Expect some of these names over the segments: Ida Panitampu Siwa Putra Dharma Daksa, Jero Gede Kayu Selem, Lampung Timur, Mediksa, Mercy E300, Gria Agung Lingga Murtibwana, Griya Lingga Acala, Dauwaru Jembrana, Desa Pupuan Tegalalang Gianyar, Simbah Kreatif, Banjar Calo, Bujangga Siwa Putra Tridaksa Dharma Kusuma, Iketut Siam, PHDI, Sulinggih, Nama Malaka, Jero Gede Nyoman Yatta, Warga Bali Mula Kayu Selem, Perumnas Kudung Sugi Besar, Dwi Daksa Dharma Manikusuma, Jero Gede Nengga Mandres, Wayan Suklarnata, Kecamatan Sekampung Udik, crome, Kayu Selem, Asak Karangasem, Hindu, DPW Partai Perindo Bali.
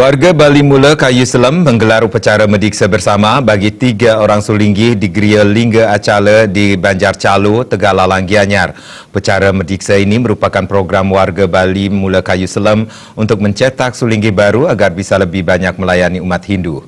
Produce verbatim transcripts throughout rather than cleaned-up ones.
Warga Bali Mula Kayu Selem menggelar upacara mediksa bersama bagi tiga orang sulinggi di Griya Lingga Acala di Banjar Calo, Tegalalang Gianyar. Upacara mediksa ini merupakan program Warga Bali Mula Kayu Selem untuk mencetak sulinggi baru agar bisa lebih banyak melayani umat Hindu.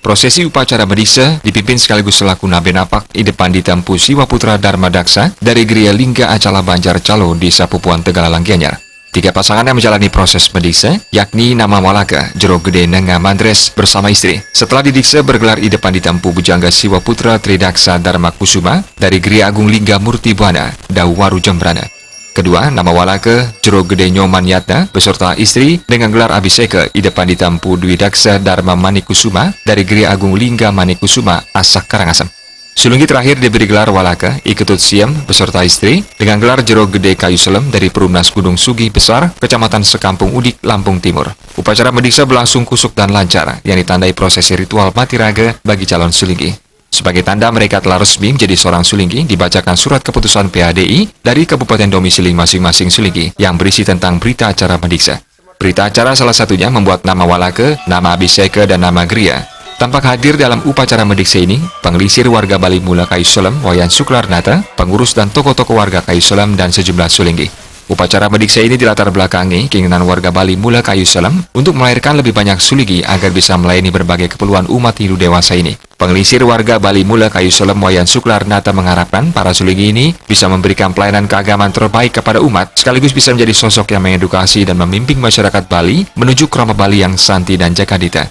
Prosesi upacara mediksa dipimpin sekaligus selaku Naben Apak Ida Panitampu Siwa Putra Dharma Daksa dari Griya Lingga Acala Banjar Calo, Desa Pupuan Tegalalang Gianyar. Tiga pasangan yang menjalani proses mediksa yakni Nama Malaka, Jero Gede Nengga Mandres bersama istri. Setelah didiksa bergelar Ida Panitampu Bujangga Siwa Putra Tridaksa Dharma Kusuma dari Gria Agung Lingga Murtibwana, Dauwaru Jembrana. Kedua, Nama Malaka, Jero Gede Nyoman Yatta beserta istri dengan gelar Abiseka Ida Panitampu Dwi Daksa Dharma Manikusuma dari Gria Agung Lingga Manikusuma, Asak Karangasem. Sulunggi terakhir diberi gelar Walaka Iketut Siam beserta istri dengan gelar Jero Gede Kayu Selem dari Perumnas Kudung Sugi Besar, Kecamatan Sekampung Udik, Lampung Timur. Upacara mediksa berlangsung kusuk dan lancar yang ditandai prosesi ritual mati raga bagi calon sulunggi. Sebagai tanda mereka telah resmi menjadi seorang sulinggi, dibacakan surat keputusan P H D I dari kabupaten domisili masing-masing sulinggi yang berisi tentang berita acara mediksa. Berita acara salah satunya membuat Nama Walaka, Nama Abiseka, dan Nama Griya tampak hadir dalam upacara mediksa ini. Pengelisir Warga Bali Mula Kayu Selem, Wayan Suklarnata, pengurus dan tokoh-tokoh warga Kayu Selem, dan sejumlah sulinggi. Upacara mediksa ini dilatar belakangi keinginan Warga Bali Mula Kayu Selem untuk melahirkan lebih banyak sulinggi agar bisa melayani berbagai keperluan umat Hindu dewasa ini. Pengelisir Warga Bali Mula Kayu Selem Wayan Suklarnata mengharapkan para sulinggi ini bisa memberikan pelayanan keagamaan terbaik kepada umat, sekaligus bisa menjadi sosok yang mengedukasi dan memimpin masyarakat Bali menuju krama Bali yang santi dan jakadita.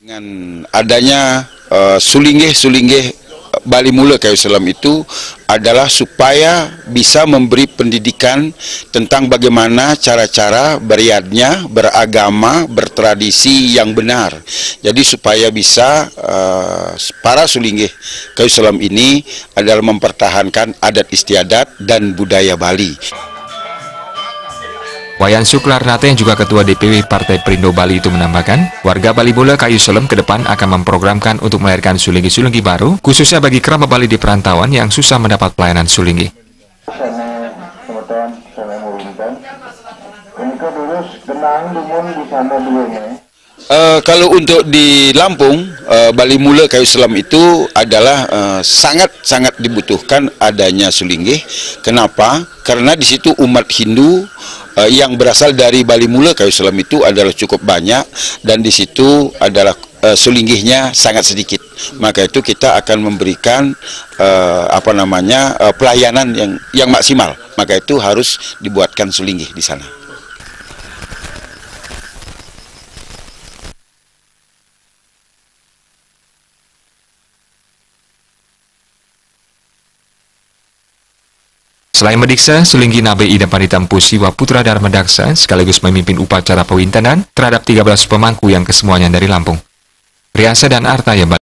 Dengan adanya uh, sulinggi-sulinggi Bali Mula Kayu Selem itu adalah supaya bisa memberi pendidikan tentang bagaimana cara-cara beriadnya, beragama, bertradisi yang benar. Jadi supaya bisa uh, para sulinggi Kayu Selem ini adalah mempertahankan adat istiadat dan budaya Bali. Wayan Suklarnata yang juga Ketua D P W Partai Perindo Bali itu menambahkan, Warga Bali Mula Kayu Selem ke depan akan memprogramkan untuk melahirkan sulinggi-sulinggi baru, khususnya bagi kerama Bali di perantauan yang susah mendapat pelayanan sulinggi. Uh, kalau untuk di Lampung, uh, Bali Mula Kayu Selem itu adalah sangat-sangat uh, dibutuhkan adanya sulinggi. Kenapa? Karena di situ umat Hindu uh, yang berasal dari Bali Mula Kayu Selem itu adalah cukup banyak, dan di situ adalah uh, sulinggihnya sangat sedikit. Maka itu kita akan memberikan uh, apa namanya uh, pelayanan yang yang maksimal. Maka itu harus dibuatkan sulinggi di sana. Selain mediksa, sulinggi Nabe Ida Panitampu Siwa Putra Dharma Daksa sekaligus memimpin upacara pewintanan terhadap tiga belas pemangku yang kesemuanya dari Lampung. Riasa dan Arta ya.